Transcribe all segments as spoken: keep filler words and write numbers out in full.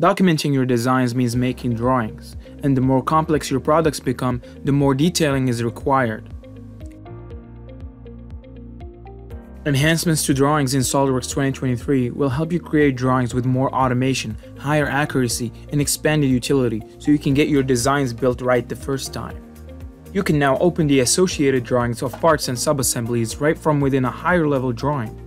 Documenting your designs means making drawings, and the more complex your products become, the more detailing is required. Enhancements to drawings in SOLIDWORKS twenty twenty-three will help you create drawings with more automation, higher accuracy, and expanded utility, so you can get your designs built right the first time. You can now open the associated drawings of parts and subassemblies right from within a higher level drawing.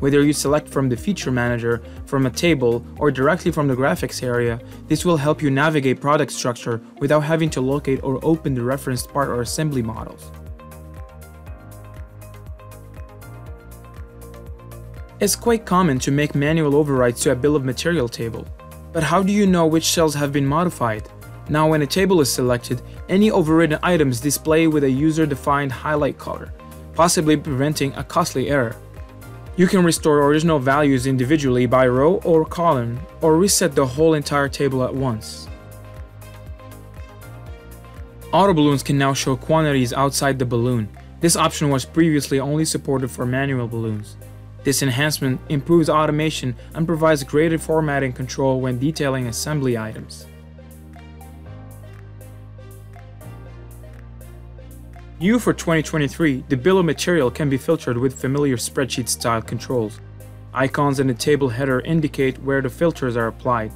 Whether you select from the feature manager, from a table, or directly from the graphics area, this will help you navigate product structure without having to locate or open the referenced part or assembly models. It's quite common to make manual overrides to a bill of material table. But how do you know which cells have been modified? Now, when a table is selected, any overridden items display with a user-defined highlight color, possibly preventing a costly error. You can restore original values individually by row or column, or reset the whole entire table at once. Auto balloons can now show quantities outside the balloon. This option was previously only supported for manual balloons. This enhancement improves automation and provides greater formatting control when detailing assembly items. New for twenty twenty-three, the bill of material can be filtered with familiar spreadsheet style controls. Icons in the table header indicate where the filters are applied,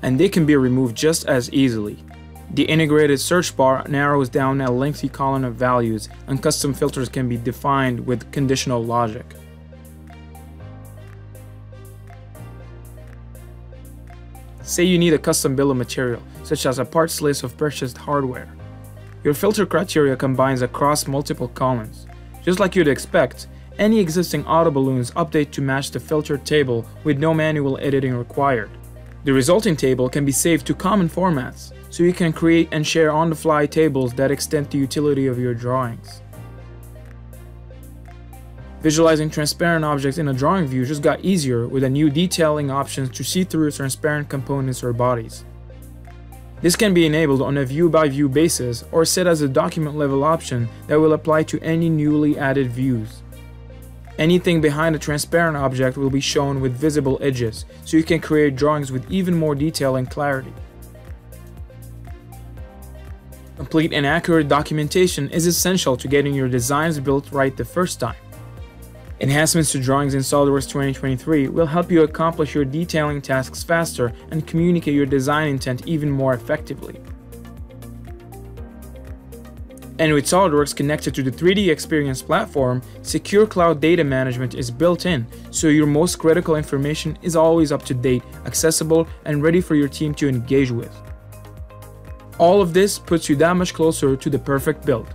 and they can be removed just as easily. The integrated search bar narrows down a lengthy column of values, and custom filters can be defined with conditional logic. Say you need a custom bill of material, such as a parts list of purchased hardware. Your filter criteria combines across multiple columns. Just like you'd expect, any existing auto balloons update to match the filtered table with no manual editing required. The resulting table can be saved to common formats, so you can create and share on-the-fly tables that extend the utility of your drawings. Visualizing transparent objects in a drawing view just got easier with a new detailing options to see through transparent components or bodies. This can be enabled on a view-by-view basis or set as a document-level option that will apply to any newly added views. Anything behind a transparent object will be shown with visible edges, so you can create drawings with even more detail and clarity. Complete and accurate documentation is essential to getting your designs built right the first time. Enhancements to drawings in SOLIDWORKS twenty twenty-three will help you accomplish your detailing tasks faster and communicate your design intent even more effectively. And with SOLIDWORKS connected to the three D Experience platform, secure cloud data management is built in, so your most critical information is always up to date, accessible, and ready for your team to engage with. All of this puts you that much closer to the perfect build.